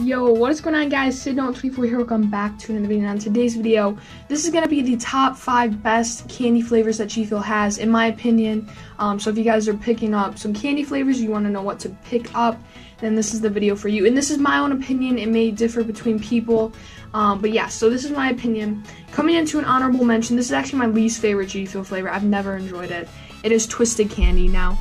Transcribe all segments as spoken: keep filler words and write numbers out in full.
Yo, what is going on, guys? Syddonut twenty-four here. Welcome back to another video. On today's video, this is going to be the top five best candy flavors that G Fuel has, in my opinion. Um, so if you guys are picking up some candy flavors, you want to know what to pick up, then this is the video for you. And this is my own opinion. It may differ between people. Um, but yeah, so this is my opinion. Coming into an honorable mention, this is actually my least favorite G Fuel flavor. I've never enjoyed it. It is Twisted Candy. Now,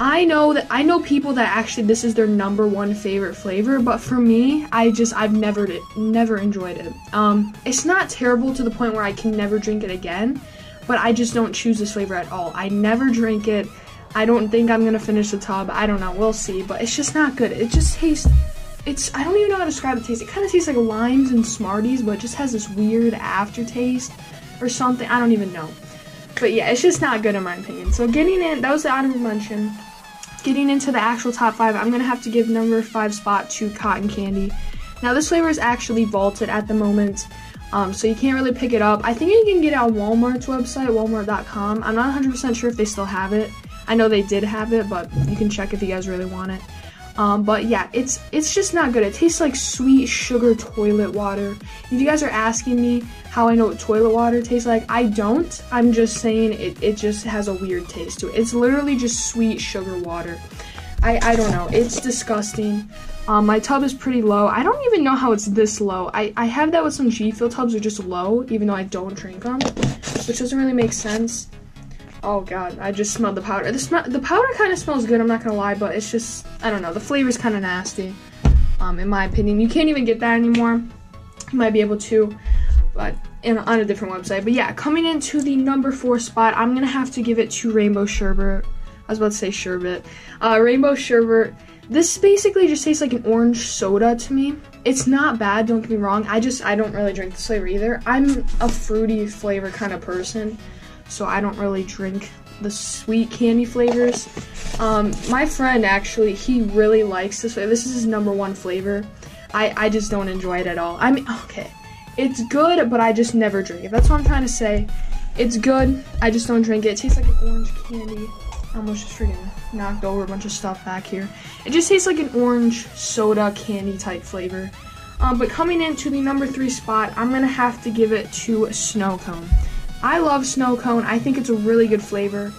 I know that I know people that actually this is their number one favorite flavor, but for me, I just I've never never enjoyed it. Um, it's not terrible to the point where I can never drink it again, but I just don't choose this flavor at all. I never drink it. I don't think I'm gonna finish the tub. I don't know. We'll see. But it's just not good. It just tastes. It's I don't even know how to describe the taste. It kind of tastes like limes and Smarties, but it just has this weird aftertaste or something. I don't even know. But yeah, it's just not good in my opinion. So getting in, that was the honorable mention. Getting into the actual top five, I'm going to have to give number five spot to cotton candy. Now, this flavor is actually vaulted at the moment, um, so you can't really pick it up. I think you can get it on Walmart's website, walmart dot com. I'm not one hundred percent sure if they still have it. I know they did have it, but you can check if you guys really want it. Um, but yeah, it's it's just not good. It tastes like sweet sugar toilet water. If you guys are asking me how I know what toilet water tastes like, I don't. I'm just saying it, it just has a weird taste to it. It's literally just sweet sugar water. I, I don't know. It's disgusting. Um, my tub is pretty low. I don't even know how it's this low. I, I have that with some G Fuel tubs are just low, even though I don't drink them, which doesn't really make sense. Oh god, I just smelled the powder. The, sm the powder kind of smells good, I'm not gonna lie, but it's just, I don't know, the flavor's kind of nasty, um, in my opinion. You can't even get that anymore. You might be able to, but in, on a different website. But yeah, coming into the number four spot, I'm gonna have to give it to Rainbow Sherbet. I was about to say Sherbet. Uh, Rainbow Sherbet. This basically just tastes like an orange soda to me. It's not bad, don't get me wrong. I just, I don't really drink this flavor either. I'm a fruity flavor kind of person, so I don't really drink the sweet candy flavors. Um, my friend, actually, he really likes this flavor. This is his number one flavor. I, I just don't enjoy it at all. I mean, okay, it's good, but I just never drink it. That's what I'm trying to say. It's good, I just don't drink it. It tastes like an orange candy. I almost just freaking knocked over a bunch of stuff back here. It just tastes like an orange soda candy type flavor. Um, but coming into the number three spot, I'm gonna have to give it to Snow Cone. I love Snow Cone. I think it's a really good flavor.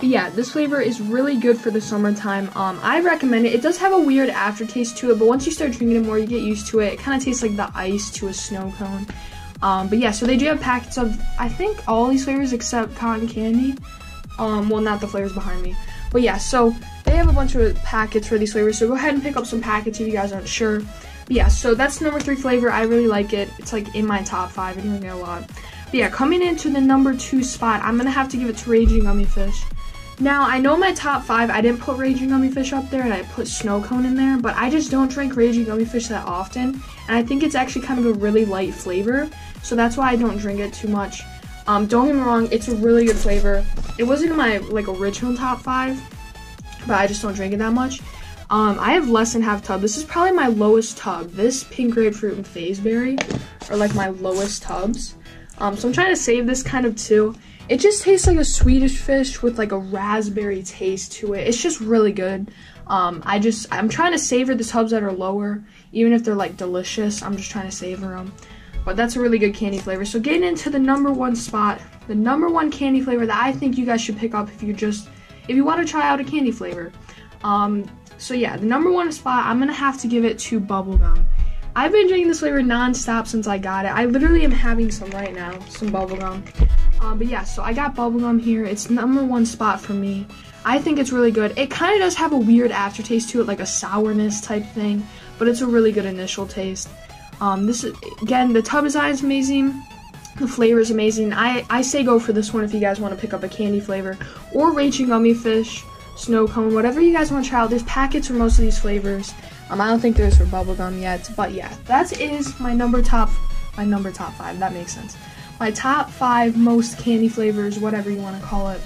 But yeah, this flavor is really good for the summertime. Um, I recommend it. It does have a weird aftertaste to it, but once you start drinking it more, you get used to it. It kind of tastes like the ice to a snow cone. Um, but yeah, so they do have packets of, I think, all these flavors except cotton candy. Um, well, not the flavors behind me. But yeah, so they have a bunch of packets for these flavors, so go ahead and pick up some packets if you guys aren't sure. But yeah, so that's number three flavor. I really like it. It's like in my top five. I didn't get a lot. But yeah, coming into the number two spot, I'm going to have to give it to Raging Gummy Fish. Now, I know my top five, I didn't put Raging Gummy Fish up there, and I put Snow Cone in there, but I just don't drink Raging Gummy Fish that often, and I think it's actually kind of a really light flavor, so that's why I don't drink it too much. Um, don't get me wrong, it's a really good flavor. It wasn't in my, like, original top five, but I just don't drink it that much. Um, I have less than half tub. This is probably my lowest tub. This, Pink Grapefruit, and Fazeberry are, like, my lowest tubs. Um, so I'm trying to save this kind of too. It just tastes like a Swedish fish with like a raspberry taste to it. It's just really good. Um, I just, I'm trying to savor the tubs that are lower. Even if they're like delicious, I'm just trying to savor them. But that's a really good candy flavor. So getting into the number one spot, the number one candy flavor that I think you guys should pick up if you just, if you want to try out a candy flavor. Um, so yeah, the number one spot, I'm going to have to give it to bubblegum. I've been drinking this flavor non-stop since I got it. I literally am having some right now, some bubblegum. Uh, but yeah, so I got bubblegum here. It's number one spot for me. I think it's really good. It kind of does have a weird aftertaste to it, like a sourness type thing, but it's a really good initial taste. Um, this is, again, the tub design is amazing. The flavor is amazing. I, I say go for this one if you guys want to pick up a candy flavor. Or Raging Gummy Fish, Snow Cone, whatever you guys want to try out. There's packets for most of these flavors. Um, I don't think there's for bubblegum yet, but yeah, that is my number top, my number top five, that makes sense. My top five most candy flavors, whatever you want to call it.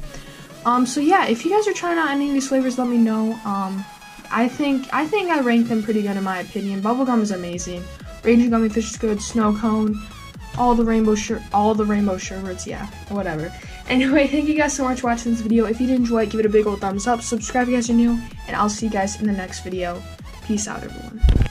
Um, so yeah, if you guys are trying out any of these flavors, let me know. Um, I think, I think I ranked them pretty good in my opinion. Bubblegum is amazing. Raging Gummy Fish is good, Snow Cone, all the rainbow sherbet, all the rainbow sherbets, yeah, whatever. Anyway, thank you guys so much for watching this video. If you did enjoy it, give it a big old thumbs up, subscribe if you guys are new, and I'll see you guys in the next video. Peace out, everyone.